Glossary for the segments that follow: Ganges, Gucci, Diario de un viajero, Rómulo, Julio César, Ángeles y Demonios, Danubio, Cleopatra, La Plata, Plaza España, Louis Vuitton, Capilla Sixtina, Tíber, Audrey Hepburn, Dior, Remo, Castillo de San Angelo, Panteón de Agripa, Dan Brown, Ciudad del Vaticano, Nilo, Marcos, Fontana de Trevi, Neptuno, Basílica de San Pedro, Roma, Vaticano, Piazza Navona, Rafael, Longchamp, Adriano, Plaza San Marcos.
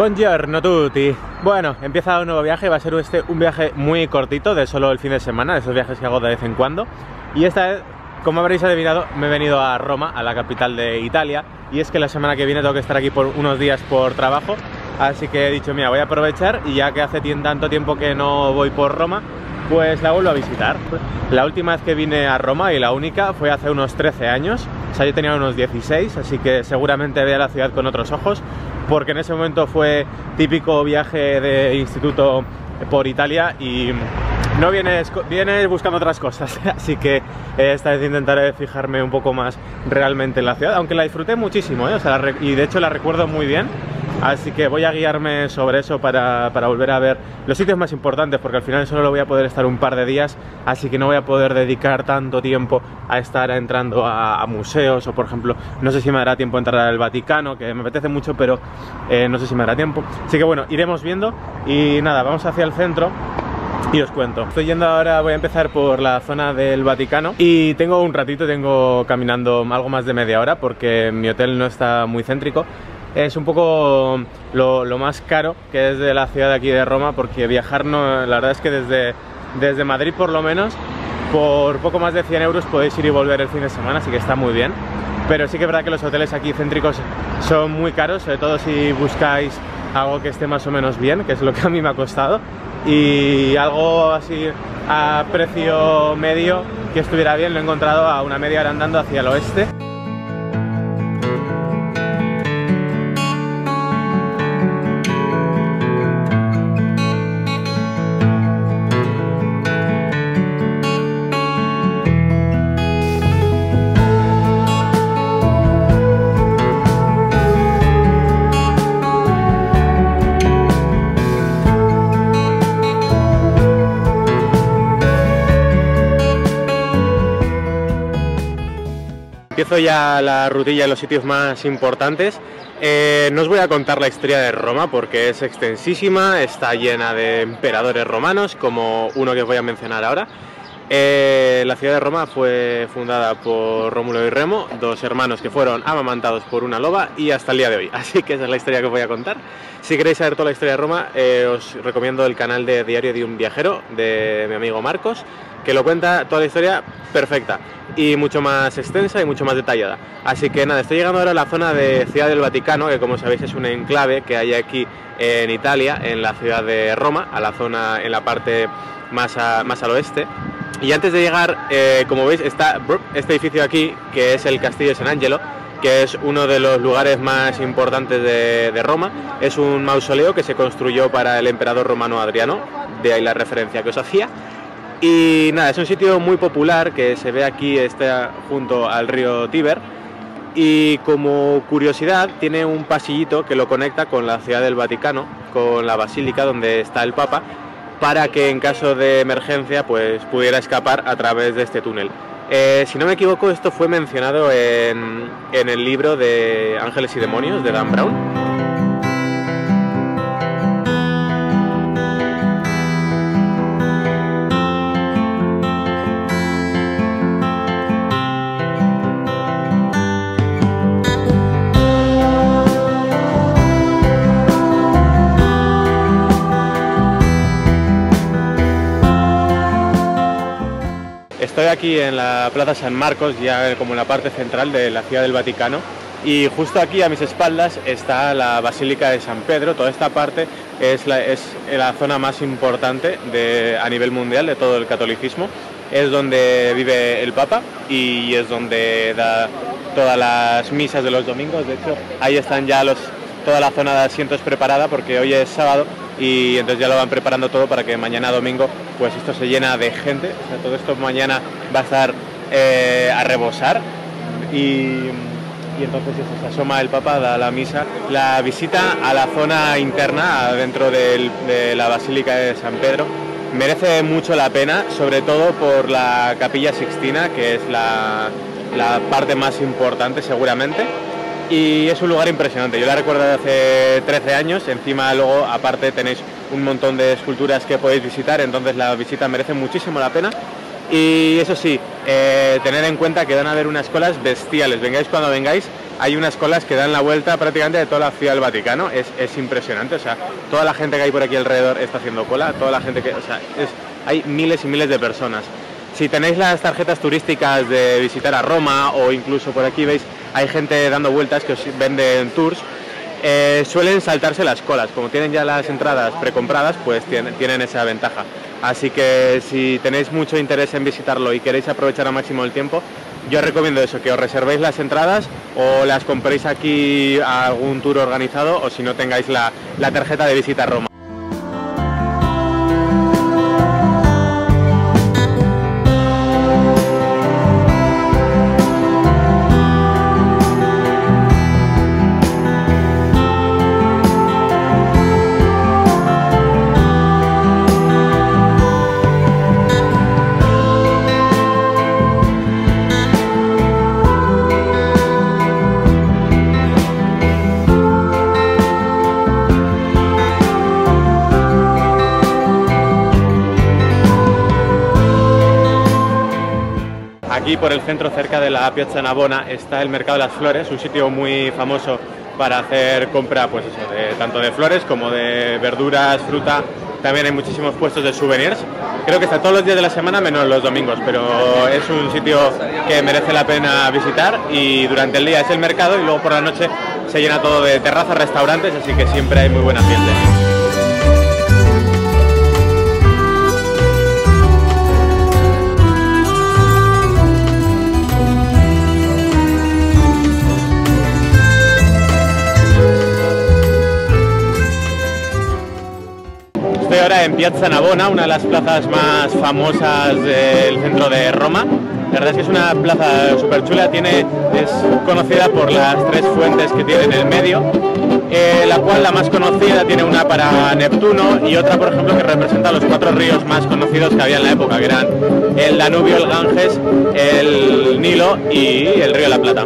Buongiorno tutti. Bueno, empieza un nuevo viaje, va a ser un viaje muy cortito, de solo el fin de semana, de esos viajes que hago de vez en cuando. Y esta vez, como habréis adivinado, me he venido a Roma, a la capital de Italia. Y es que la semana que viene tengo que estar aquí por unos días por trabajo. Así que he dicho, mira, voy a aprovechar y ya que hace tanto tiempo que no voy por Roma, pues la vuelvo a visitar. La última vez que vine a Roma, y la única, fue hace unos 13 años. O sea, yo tenía unos 16, así que seguramente vea la ciudad con otros ojos, porque en ese momento fue típico viaje de instituto por Italia y no vienes buscando otras cosas. Así que esta vez intentaré fijarme un poco más realmente en la ciudad, aunque la disfruté muchísimo, ¿eh? O sea, y de hecho la recuerdo muy bien. Así que voy a guiarme sobre eso para volver a ver los sitios más importantes, porque al final solo lo voy a poder estar un par de días, así que no voy a poder dedicar tanto tiempo a estar entrando a museos o, por ejemplo, no sé si me dará tiempo a entrar al Vaticano, que me apetece mucho, pero no sé si me dará tiempo. Así que bueno, iremos viendo y nada, vamos hacia el centro y os cuento. Estoy yendo ahora, voy a empezar por la zona del Vaticano y tengo un ratito, tengo caminando algo más de media hora porque mi hotel no está muy céntrico. Es un poco lo más caro que es de la ciudad de aquí de Roma, porque viajar, no, la verdad es que desde Madrid por lo menos, por poco más de 100 euros podéis ir y volver el fin de semana, así que está muy bien. Pero sí que es verdad que los hoteles aquí céntricos son muy caros, sobre todo si buscáis algo que esté más o menos bien, que es lo que a mí me ha costado, y algo así a precio medio que estuviera bien, lo he encontrado a una media hora andando hacia el oeste. Empiezo ya la rutilla en los sitios más importantes. No os voy a contar la historia de Roma porque es extensísima, está llena de emperadores romanos, como uno que os voy a mencionar ahora. La ciudad de Roma fue fundada por Rómulo y Remo, dos hermanos que fueron amamantados por una loba, y hasta el día de hoy. Así que esa es la historia que os voy a contar. Si queréis saber toda la historia de Roma, os recomiendo el canal de Diario de un Viajero de mi amigo Marcos, que lo cuenta toda la historia perfecta y mucho más extensa y mucho más detallada. Así que nada, estoy llegando ahora a la zona de Ciudad del Vaticano, que como sabéis es un enclave que hay aquí en Italia, en la ciudad de Roma, a la zona, en la parte más al oeste. Y antes de llegar, como veis, está este edificio aquí, que es el Castillo de San Angelo, que es uno de los lugares más importantes de Roma. Es un mausoleo que se construyó para el emperador romano Adriano, de ahí la referencia que os hacía. Y nada, es un sitio muy popular que se ve aquí, está junto al río Tíber, y como curiosidad tiene un pasillito que lo conecta con la Ciudad del Vaticano, con la Basílica donde está el Papa, para que en caso de emergencia pues pudiera escapar a través de este túnel. Si no me equivoco, esto fue mencionado en el libro de Ángeles y Demonios de Dan Brown. Estoy aquí en la Plaza San Marcos, ya como en la parte central de la Ciudad del Vaticano, y justo aquí a mis espaldas está la Basílica de San Pedro. Toda esta parte es la zona más importante a nivel mundial de todo el catolicismo. Es donde vive el Papa y es donde da todas las misas de los domingos. De hecho, ahí están ya toda la zona de asientos preparada, porque hoy es sábado y entonces ya lo van preparando todo para que mañana domingo pues esto se llena de gente. O sea, todo esto mañana va a estar a rebosar y entonces eso, se asoma el Papa, da la misa. La visita a la zona interna dentro de la Basílica de San Pedro merece mucho la pena, sobre todo por la Capilla Sixtina, que es la parte más importante seguramente. Y es un lugar impresionante, yo la recuerdo de hace 13 años, encima luego aparte tenéis un montón de esculturas que podéis visitar, entonces la visita merece muchísimo la pena. Y eso sí, tened en cuenta que van a haber unas colas bestiales, vengáis cuando vengáis, hay unas colas que dan la vuelta prácticamente de toda la Ciudad del Vaticano. Es impresionante, o sea, toda la gente que hay por aquí alrededor está haciendo cola, toda la gente que... O sea, hay miles y miles de personas. Si tenéis las tarjetas turísticas de visitar a Roma o incluso por aquí veis, hay gente dando vueltas que os venden tours, suelen saltarse las colas. Como tienen ya las entradas precompradas, pues tienen esa ventaja. Así que si tenéis mucho interés en visitarlo y queréis aprovechar al máximo el tiempo, yo recomiendo eso, que os reservéis las entradas o las compréis aquí a algún tour organizado, o si no, tengáis la tarjeta de visita a Roma. Aquí por el centro, cerca de la Piazza Navona, está el Mercado de las Flores, un sitio muy famoso para hacer compra, pues eso, tanto de flores como de verduras, fruta. También hay muchísimos puestos de souvenirs. Creo que está todos los días de la semana menos los domingos, pero es un sitio que merece la pena visitar, y durante el día es el mercado y luego por la noche se llena todo de terrazas, restaurantes, así que siempre hay muy buena gente. Estoy ahora en Piazza Navona, una de las plazas más famosas del centro de Roma. La verdad es que es una plaza súper chula, es conocida por las tres fuentes que tiene en el medio, la cual, la más conocida, tiene una para Neptuno y otra, por ejemplo, que representa los cuatro ríos más conocidos que había en la época, que eran el Danubio, el Ganges, el Nilo y el río de la Plata.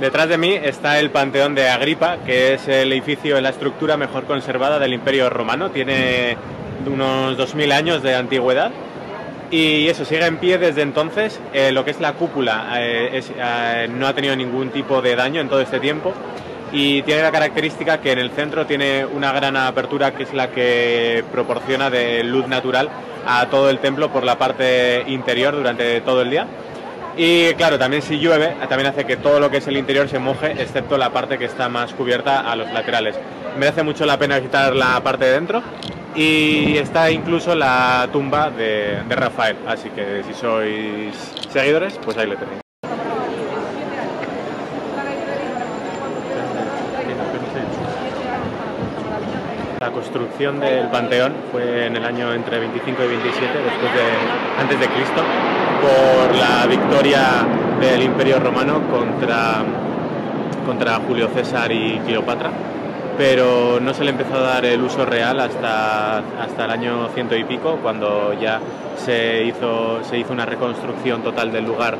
Detrás de mí está el Panteón de Agripa, que es el edificio, la estructura mejor conservada del Imperio Romano. Tiene unos 2000 años de antigüedad y eso, sigue en pie desde entonces. Lo que es la cúpula no ha tenido ningún tipo de daño en todo este tiempo, y tiene la característica que en el centro tiene una gran apertura, que es la que proporciona de luz natural a todo el templo por la parte interior durante todo el día. Y claro, también si llueve, también hace que todo lo que es el interior se moje, excepto la parte que está más cubierta a los laterales. Merece mucho la pena visitar la parte de dentro, y está incluso la tumba de Rafael, así que si sois seguidores, pues ahí le tenéis. La construcción del Panteón fue en el año entre 25 y 27 antes de Cristo, por la victoria del Imperio Romano contra Julio César y Cleopatra, pero no se le empezó a dar el uso real hasta el año 100 y pico, cuando ya se hizo una reconstrucción total del lugar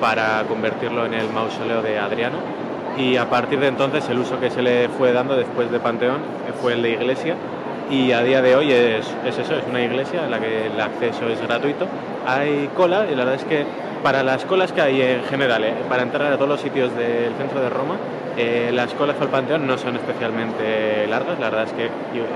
para convertirlo en el mausoleo de Adriano, y a partir de entonces el uso que se le fue dando después de Panteón fue el de iglesia. Y a día de hoy es eso, es una iglesia en la que el acceso es gratuito. Hay cola, y la verdad es que para las colas que hay en general, para entrar a todos los sitios del centro de Roma, las colas al Panteón no son especialmente largas. La verdad es que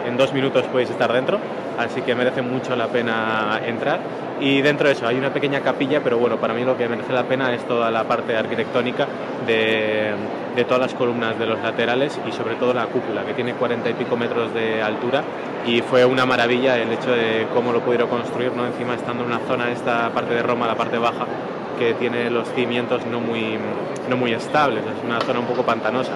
en 2 minutos podéis estar dentro, así que merece mucho la pena entrar. Y dentro de eso hay una pequeña capilla, pero bueno, para mí lo que merece la pena es toda la parte arquitectónica de todas las columnas de los laterales, y sobre todo la cúpula, que tiene 40 y pico metros de altura, y fue una maravilla el hecho de cómo lo pudieron construir, ¿no? Encima estando en una zona, esta parte de Roma, la parte baja, que tiene los cimientos no muy estables, es una zona un poco pantanosa.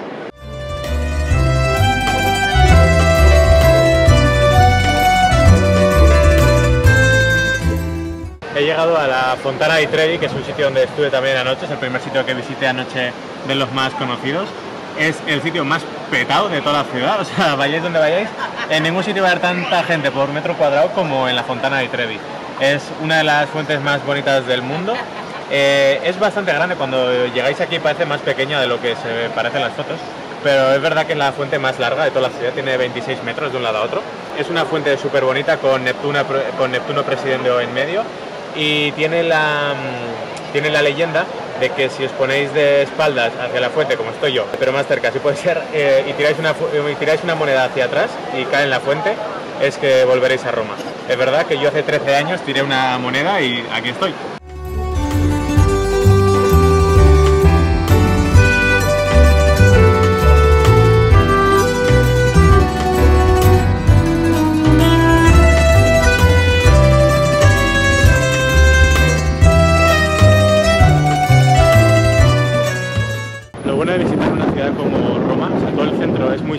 He llegado a la Fontana de Trevi, que es un sitio donde estuve también anoche, es el primer sitio que visité anoche, de los más conocidos. Es el sitio más petado de toda la ciudad, o sea, vayáis donde vayáis, en ningún sitio va a haber tanta gente por metro cuadrado como en la Fontana de Trevi. Es una de las fuentes más bonitas del mundo, Es bastante grande, cuando llegáis aquí parece más pequeña de lo que se parece en las fotos, pero es verdad que es la fuente más larga de toda la ciudad, tiene 26 metros de un lado a otro. Es una fuente súper bonita con Neptuno presidiendo en medio, y tiene la leyenda de que si os ponéis de espaldas hacia la fuente, como estoy yo, pero más cerca, si puede ser, y tiráis una moneda hacia atrás y cae en la fuente, es que volveréis a Roma. Es verdad que yo hace 13 años tiré una moneda y aquí estoy.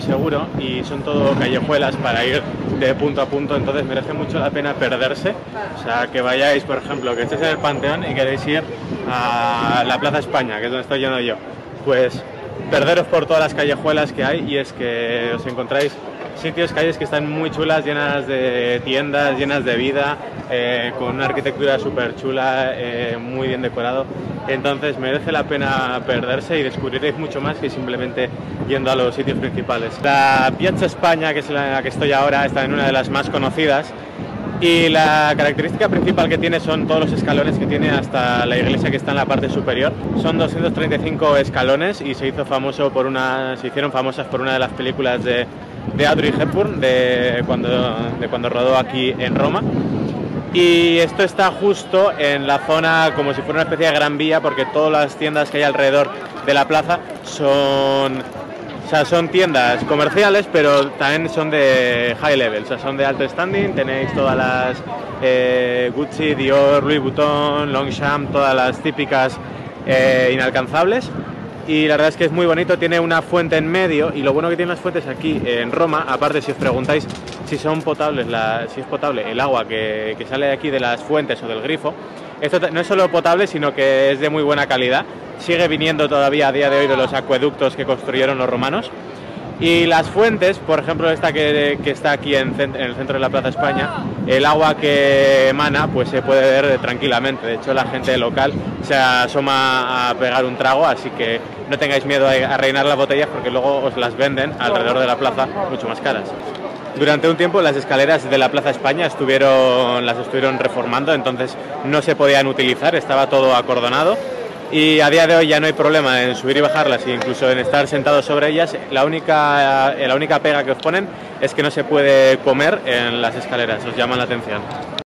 Seguro, y son todo callejuelas para ir de punto a punto, entonces merece mucho la pena perderse. O sea, que vayáis, por ejemplo, que estéis en el Panteón y queréis ir a la Plaza España, que es donde estoy yendo yo, pues perderos por todas las callejuelas que hay, y es que os encontráis sitios, calles que están muy chulas, llenas de tiendas, llenas de vida, con una arquitectura súper chula, muy bien decorado. Entonces merece la pena perderse y descubriréis mucho más que simplemente yendo a los sitios principales. La Piazza España, que es la en la que estoy ahora, está en una de las más conocidas, y la característica principal que tiene son todos los escalones que tiene hasta la iglesia que está en la parte superior. Son 235 escalones, y se hicieron famosas por una de las películas de Audrey Hepburn de cuando rodó aquí en Roma. Y esto está justo en la zona, como si fuera una especie de gran vía, porque todas las tiendas que hay alrededor de la plaza son tiendas comerciales, pero también son de high level, o sea, son de alto standing. Tenéis todas las Gucci, Dior, Louis Vuitton, Longchamp, todas las típicas inalcanzables. Y la verdad es que es muy bonito, tiene una fuente en medio, y lo bueno que tienen las fuentes aquí en Roma, aparte, si os preguntáis si son potables, si es potable el agua que sale de aquí de las fuentes o del grifo, esto no es solo potable, sino que es de muy buena calidad, sigue viniendo todavía a día de hoy de los acueductos que construyeron los romanos. Y las fuentes, por ejemplo esta que está aquí en el centro de la Plaza España, el agua que emana pues se puede ver tranquilamente. De hecho, la gente local se asoma a pegar un trago, así que no tengáis miedo a rellenar las botellas, porque luego os las venden alrededor de la plaza mucho más caras. Durante un tiempo las escaleras de la Plaza España las estuvieron reformando, entonces no se podían utilizar, estaba todo acordonado. Y a día de hoy ya no hay problema en subir y bajarlas, e incluso en estar sentados sobre ellas. La única pega que os ponen es que no se puede comer en las escaleras, os llama la atención.